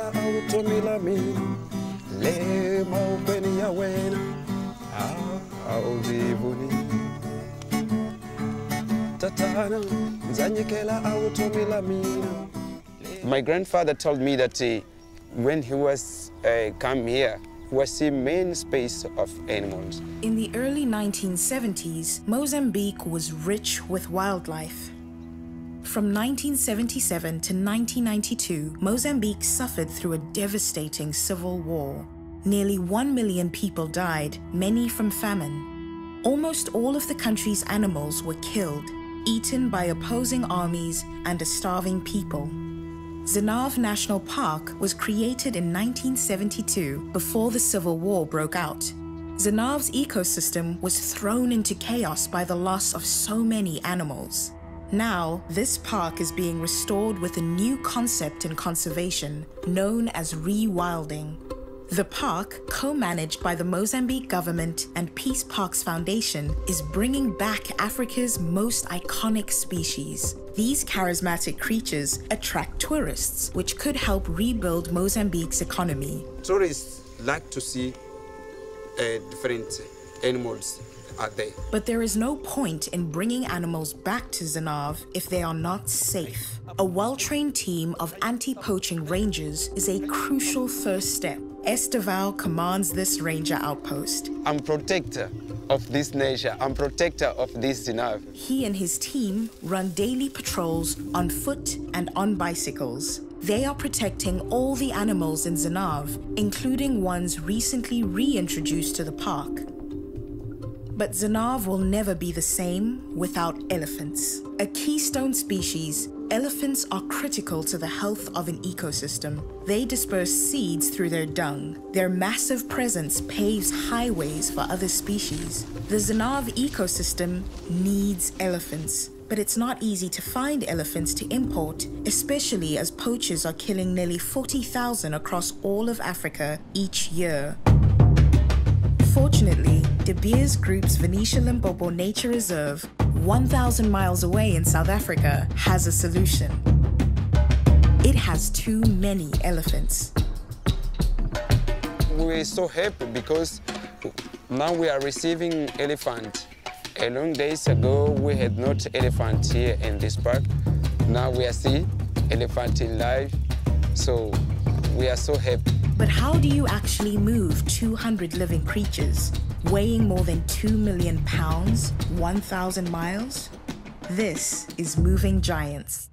Mela automila mi le mau benia wena au vivuni tatana nzanyekela automila mi. My grandfather told me that when he was come here, was a main space of animals. In the early 1970s, Mozambique was rich with wildlife. From 1977 to 1992, Mozambique suffered through a devastating civil war. Nearly 1 million people died, many from famine. Almost all of the country's animals were killed, eaten by opposing armies and a starving people. Zinave National Park was created in 1972 before the civil war broke out. Zinave's ecosystem was thrown into chaos by the loss of so many animals. Now, this park is being restored with a new concept in conservation known as rewilding. The park, co-managed by the Mozambique government and Peace Parks Foundation, is bringing back Africa's most iconic species. These charismatic creatures attract tourists, which could help rebuild Mozambique's economy. Tourists like to see different animals out there. But there is no point in bringing animals back to Zinave if they are not safe. A well-trained team of anti-poaching rangers is a crucial first step. Estevao commands this ranger outpost. I'm protector of this nature. I'm protector of this Zinave. He and his team run daily patrols on foot and on bicycles. They are protecting all the animals in Zinave, including ones recently reintroduced to the park. But Zinave will never be the same without elephants. A keystone species, elephants are critical to the health of an ecosystem. They disperse seeds through their dung. Their massive presence paves highways for other species. The Zinave ecosystem needs elephants, but it's not easy to find elephants to import, especially as poachers are killing nearly 40,000 across all of Africa each year. Fortunately, De Beers Group's Venetia Limpopo Nature Reserve, 1,000 miles away in South Africa, has a solution. It has too many elephants. We're so happy because now we are receiving elephants. A long days ago, we had not elephants here in this park. Now we are seeing elephants in life, so we are so happy. But how do you actually move 200 living creatures, weighing more than 2 million pounds, 1,000 miles? This is Moving Giants.